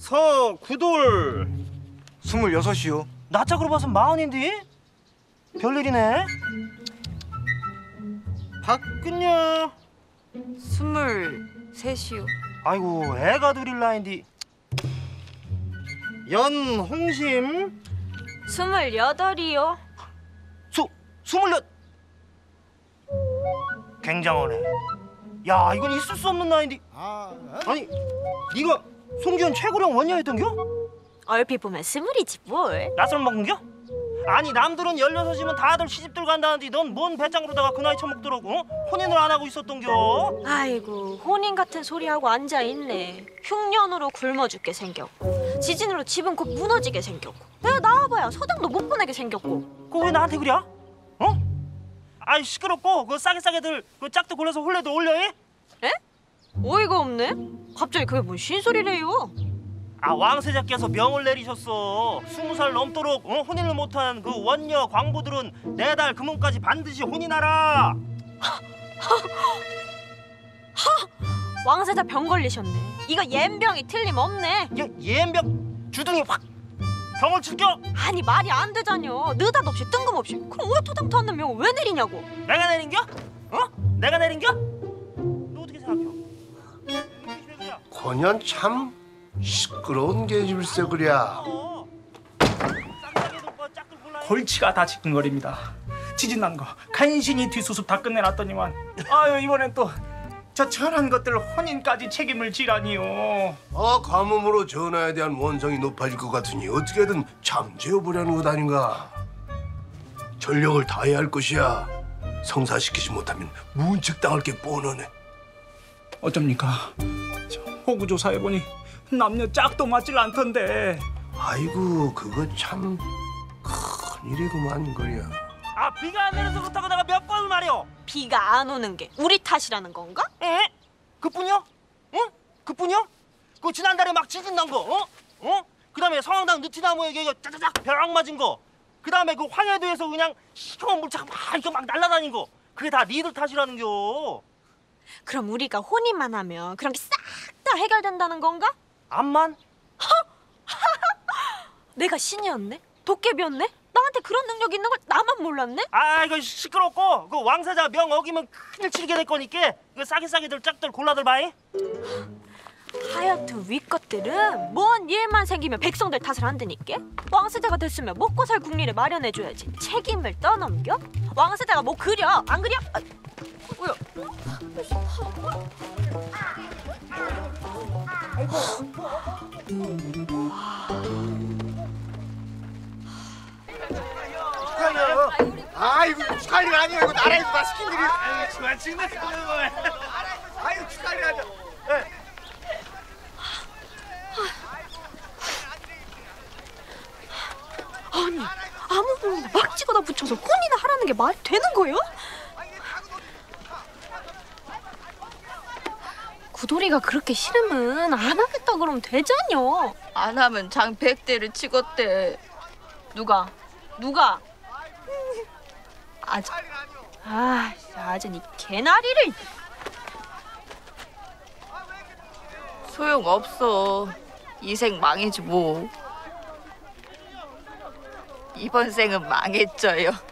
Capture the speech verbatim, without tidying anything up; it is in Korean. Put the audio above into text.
서구돌 스물여섯이요. 나짝으로 봐선 마흔인데? 별일이네. 박근녀 스물셋이요. 아이고 애가 둘일 나인디. 연홍심 스물여덟이요. 수 스물여 굉장하네. 야 이건 있을 수 없는 나인디. 아, 아니 네가 송지현 최고령 원녀였던겨? 얼핏 보면 스물이지 뭘. 낯선 먹은겨? 아니 남들은 열여섯이면 다들 시집들 간다는데 넌 뭔 배짱으로다가 그 나이 처먹더라고. 어? 혼인을 안 하고 있었던겨. 아이고 혼인 같은 소리하고 앉아있네. 흉년으로 굶어 죽게 생겼고 지진으로 집은 곧 무너지게 생겼고 내가 나와봐야 서당도 못 보내게 생겼고. 그거 왜 나한테 그래? 어? 아이 시끄럽고 그 싸게 싸게들 그 짝도 골라서 홀레도 올려 해? 에? 어이가 없네. 갑자기 그게 뭔 신소리래요? 아 왕세자께서 명을 내리셨어. 스무 살 넘도록 어? 혼인을 못한 그 원녀 광부들은 네 달 금혼까지 반드시 혼인하라. 하! 왕세자 병 걸리셨네. 이거 옌병이 틀림없네. 예, 옌병? 주둥이 확! 병을 칠겨? 아니 말이 안 되잖여. 느닷없이 뜬금없이. 그럼 왜 토닥토 않는 명을 왜 내리냐고. 내가 내린겨? 어? 내가 내린겨? 너 어떻게 생각해? 권현 참 시끄러운 게임일세 그랴. 골치가 다 지끈거립니다. 지진난 거 간신히 뒷수습 다 끝내놨더니만 아유 이번엔 또 저런 것들 혼인까지 책임을 지라니요. 아 가뭄으로 전하에 대한 원성이 높아질 것 같으니 어떻게든 잠재워보려는 것 아닌가. 전력을 다해야 할 것이야. 성사시키지 못하면 문책당할 게 뻔하네. 어쩝니까? 호구조사해보니 남녀 짝도 맞질 않던데. 아이고 그거 참 큰일이구만 그려. 아 비가 안 내려서 그렇다고 내가 몇 번을 말해요. 비가 안 오는 게 우리 탓이라는 건가? 에? 그뿐이요? 응? 그뿐이요? 그 지난달에 막 지진 난 거 어? 어? 그다음에 성황당 느티나무에게 이거 짜자작 벼락 맞은 거. 그다음에 그 황해도에서 그냥 시커먼 물짝 막 이거 막 날아다닌 거. 그게 다 니들 탓이라는겨. 그럼 우리가 혼인만 하면 그런 게 싹 다 해결된다는 건가? 암만? 내가 신이었네? 도깨비였네? 나한테 그런 능력이 있는 걸 나만 몰랐네? 아 이거 시끄럽고 그 왕세자 명 어기면 큰일 치르게 될 거니까 그 싸게 싸게들 짝들 골라들 봐이. 하여튼 윗것들은 뭔 일만 생기면 백성들 탓을 한다니까. 왕세자가 됐으면 먹고 살 국리를 마련해줘야지. 책임을 떠넘겨? 왕세자가 뭐 그려? 안 그려? 아, 뭐야? 아이고 축하할 일 아니야. 이거 나라에서 다 시킨 일이야. 아이고 정말 징그럽다. 아이고 축하할 일 아니야. 아니 아무 분이나 막 찍어다 붙여서 혼이나 하라는 게 말이 되는 거예요? 구돌이가 그렇게 싫으면 안 하겠다 그러면 되잖여. 안 하면 장 백 대를 치겄대. 누가? 누가? 아전. 아, 아전 이 개나리를. 소용없어. 이 생 망이지 뭐. 이번 생은 망했죠요.